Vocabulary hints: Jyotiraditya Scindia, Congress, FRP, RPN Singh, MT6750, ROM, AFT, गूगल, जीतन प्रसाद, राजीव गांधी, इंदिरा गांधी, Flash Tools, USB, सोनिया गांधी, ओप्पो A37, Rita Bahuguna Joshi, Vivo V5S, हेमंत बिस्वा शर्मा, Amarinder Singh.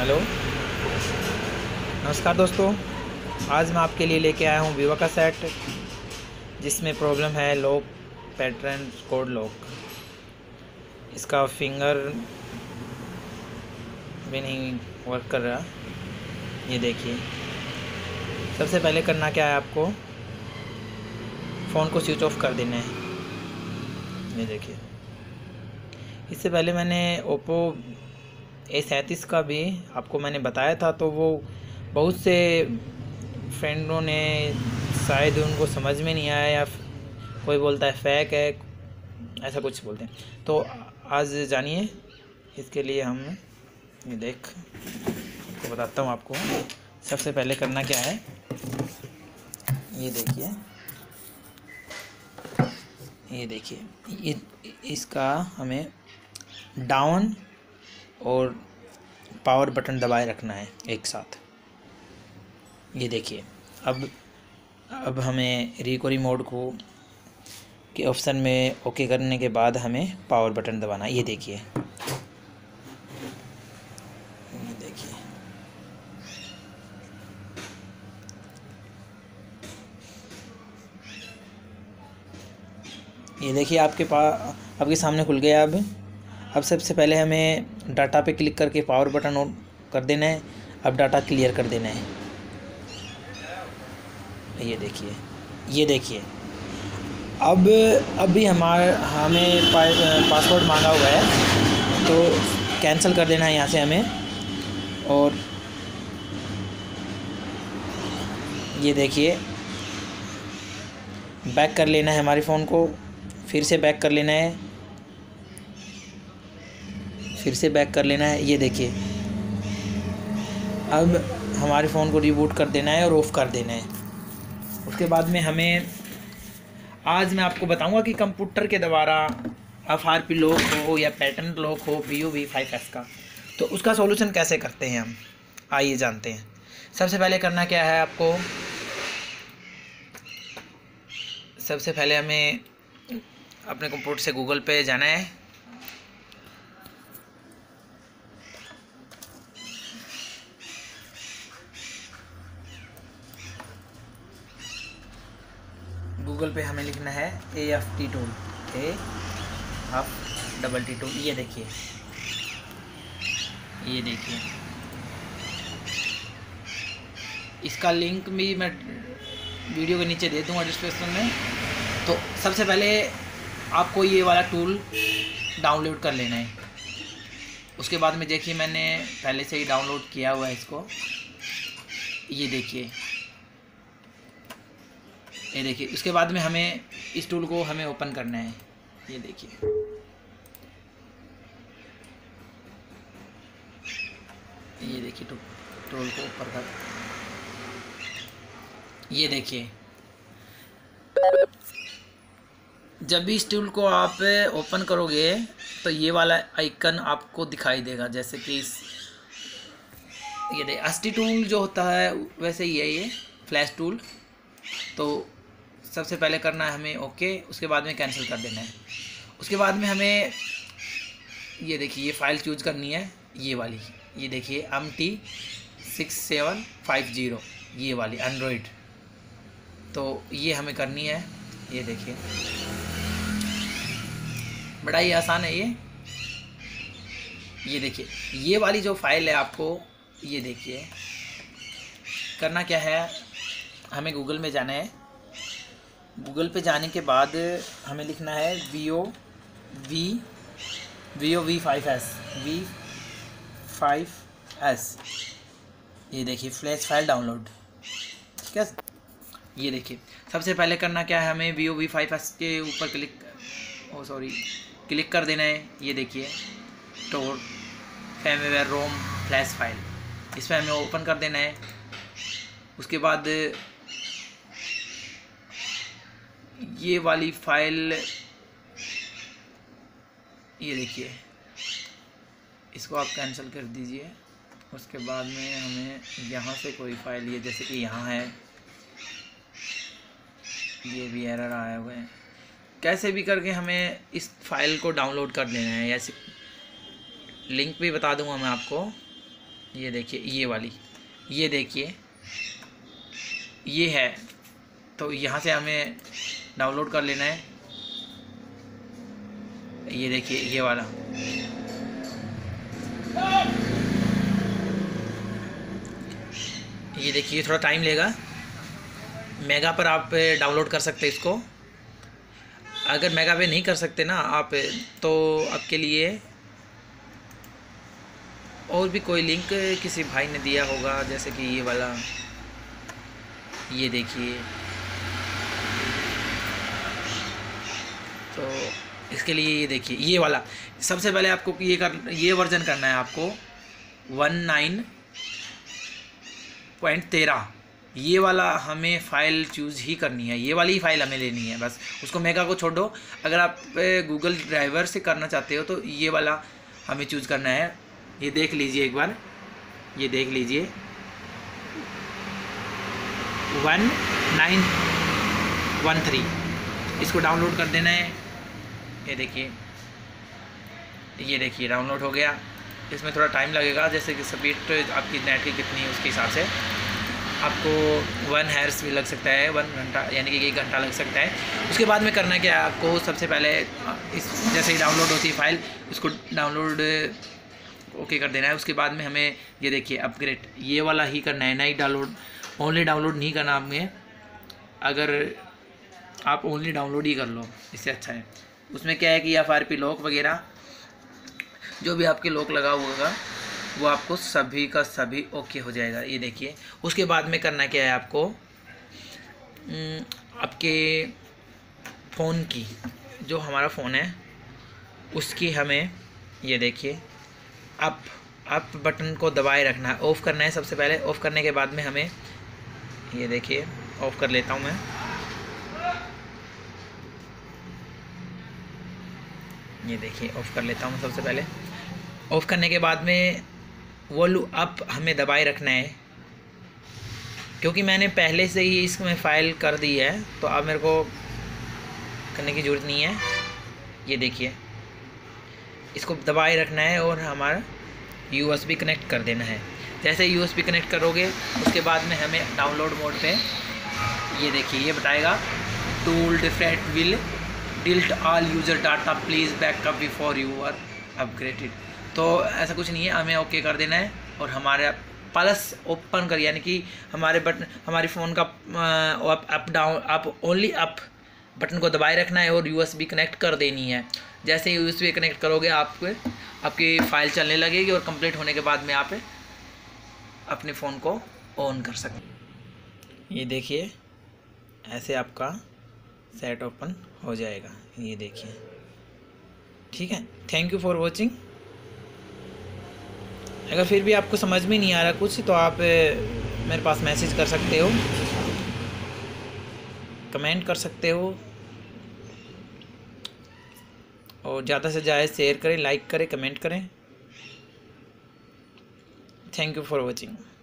Hello नमस्कार दोस्तों, आज मैं आपके लिए लेके आया हूँ वीवो का सेट जिसमें प्रॉब्लम है लॉक पैटर्न कोड लॉक। इसका फिंगर भी नहीं वर्क कर रहा। ये देखिए, सबसे पहले करना क्या है, आपको फ़ोन को स्विच ऑफ कर देना है। ये देखिए, इससे पहले मैंने ओप्पो A37 का भी आपको मैंने बताया था, तो वो बहुत से फ्रेंडों ने शायद उनको समझ में नहीं आया, या कोई बोलता है फेक है, ऐसा कुछ बोलते हैं। तो आज जानिए, इसके लिए हम ये आपको बताता हूँ। आपको सबसे पहले करना क्या है, ये देखिए, ये देखिए, इसका हमें डाउन और पावर बटन दबाए रखना है एक साथ। ये देखिए, अब हमें रिकवरी मोड को के ऑप्शन में ओके करने के बाद हमें पावर बटन दबाना है। ये देखिए, ये देखिए, ये देखिए, आपके सामने खुल गया। अब सबसे पहले हमें डाटा पे क्लिक करके पावर बटन ऑन कर देना है। अब डाटा क्लियर कर देना है। ये देखिए, ये देखिए, अब अभी हमें पासवर्ड मांगा हुआ है, तो कैंसिल कर देना है यहाँ से हमें। और ये देखिए, बैक कर लेना है हमारे फ़ोन को, फिर से बैक कर लेना है, फिर से बैक कर लेना है। ये देखिए, अब हमारे फ़ोन को रिबूट कर देना है और ऑफ़ कर देना है। उसके बाद में हमें आज मैं आपको बताऊंगा कि कंप्यूटर के द्वारा FRP लॉक हो या पैटर्न लॉक हो Vivo V5S का, तो उसका सॉल्यूशन कैसे करते हैं हम, आइए जानते हैं। सबसे पहले करना क्या है, आपको सबसे पहले हमें अपने कंप्यूटर से गूगल पे जाना है। गूगल पे हमें लिखना है AFT टूल, AFT टूल। ये देखिए, ये देखिए, इसका लिंक भी मैं वीडियो के नीचे दे दूँगा डिस्क्रिप्शन में। तो सबसे पहले आपको ये वाला टूल डाउनलोड कर लेना है। उसके बाद में देखिए, मैंने पहले से ही डाउनलोड किया हुआ है इसको। ये देखिए, ये देखिए, उसके बाद में हमें इस टूल को हमें ओपन करना है। ये देखिए, ये देखिए, टूल को ऊपर कर। ये देखिए, जब भी इस टूल को आप ओपन करोगे तो ये वाला आइकन आपको दिखाई देगा, जैसे कि इस ये देखिए AFT टूल जो होता है वैसे ही है ये फ्लैश टूल। तो सबसे पहले करना है हमें ओके, उसके बाद में कैंसिल कर देना है। उसके बाद में हमें ये देखिए, ये फ़ाइल चूज करनी है, ये वाली। ये देखिए MT6750, ये वाली एंड्रॉयड, तो ये हमें करनी है। ये देखिए, बड़ा ही आसान है ये देखिए, ये वाली जो फ़ाइल है आपको, ये देखिए, करना क्या है, हमें गूगल में जाना है। गूगल पे जाने के बाद हमें लिखना है Vivo V5S। ये देखिए, फ्लैश फाइल डाउनलोड, ठीक है। ये देखिए, सबसे पहले करना क्या है, हमें Vivo V5S के ऊपर क्लिक कर देना है। ये देखिए, store firmware ROM flash file, इसमें हमें ओपन कर देना है। उसके बाद ये वाली फाइल, ये देखिए, इसको आप कैंसिल कर दीजिए। उसके बाद में हमें यहाँ से कोई फाइल, ये जैसे कि यहाँ है, ये भी एरर आया हुआ है। कैसे भी करके हमें इस फाइल को डाउनलोड कर देना है। ऐसे लिंक भी बता दूँगा मैं आपको, ये देखिए, ये वाली, ये देखिए ये है, तो यहाँ से हमें डाउनलोड कर लेना है। ये देखिए ये वाला, ये देखिए थोड़ा टाइम लेगा, मेगा पर आप डाउनलोड कर सकते हैं इसको। अगर मेगा पे नहीं कर सकते ना आप, तो आपके लिए और भी कोई लिंक किसी भाई ने दिया होगा, जैसे कि ये वाला, ये देखिए। तो इसके लिए ये देखिए ये वाला, सबसे पहले आपको ये वर्जन करना है आपको 19.13, ये वाला हमें फ़ाइल चूज़ ही करनी है, ये वाली ही फ़ाइल हमें लेनी है बस। उसको मेगा को छोड़ो, अगर आप गूगल ड्राइवर से करना चाहते हो तो ये वाला हमें चूज़ करना है। ये देख लीजिए एक बार, ये देख लीजिए 1913, इसको डाउनलोड कर देना है। ये देखिए, ये देखिए डाउनलोड हो गया। इसमें थोड़ा टाइम लगेगा, जैसे कि स्पीड आपकी नेट की कितनी है उसके हिसाब से आपको 1 हर्स भी लग सकता है, 1 घंटा यानी कि 1 घंटा लग सकता है। उसके बाद में करना क्या है आपको, सबसे पहले इस जैसे ही डाउनलोड होती है फ़ाइल, इसको डाउनलोड ओके कर देना है। उसके बाद में हमें ये देखिए अपग्रेड, ये वाला ही करना है, नहीं डाउनलोड, ओनली डाउनलोड नहीं करना आपने। अगर आप ओनली डाउनलोड ही कर लो इससे अच्छा है। उसमें क्या है कि FRP लॉक वगैरह जो भी आपके लॉक लगा हुआ होगा वो आपको सभी का सभी ओके हो जाएगा। ये देखिए उसके बाद में करना क्या है आपको, आपके फ़ोन की, जो हमारा फ़ोन है उसकी हमें ये देखिए अप बटन को दबाए रखना है, ऑफ़ करना है सबसे पहले। ऑफ़ करने के बाद में हमें ये देखिए ऑफ़ कर लेता हूँ मैं। ये देखिए ऑफ़ कर लेता हूँ सबसे पहले। ऑफ़ करने के बाद में वॉल्यूम अप हमें दबाए रखना है, क्योंकि मैंने पहले से ही इसमें फ़ाइल कर दी है तो अब मेरे को करने की ज़रूरत नहीं है। ये देखिए इसको दबाए रखना है और हमारा USB कनेक्ट कर देना है। जैसे USB कनेक्ट करोगे उसके बाद में हमें डाउनलोड मोड पे ये देखिए ये बताएगा tool different will delete all user data please backup before you are upgraded. तो ऐसा कुछ नहीं है, हमें ओके कर देना है और हमारा प्लस ओपन कर, यानी कि हमारे बटन, हमारे फ़ोन का up down, up only up button को दबाए रखना है और USB कनेक्ट कर देनी है। जैसे ही USB कनेक्ट करोगे आपकी फ़ाइल चलने लगेगी और कंप्लीट होने के बाद में आप अपने फ़ोन को ऑन कर सकते। ये देखिए ऐसे आपका सेट ओपन हो जाएगा, ये देखिए। ठीक है, थैंक यू फॉर वॉचिंग। अगर फिर भी आपको समझ में नहीं आ रहा कुछ तो आप मेरे पास मैसेज कर सकते हो, कमेंट कर सकते हो, और ज़्यादा से ज़्यादा शेयर करें, लाइक करें, कमेंट करें। Thank you for watching.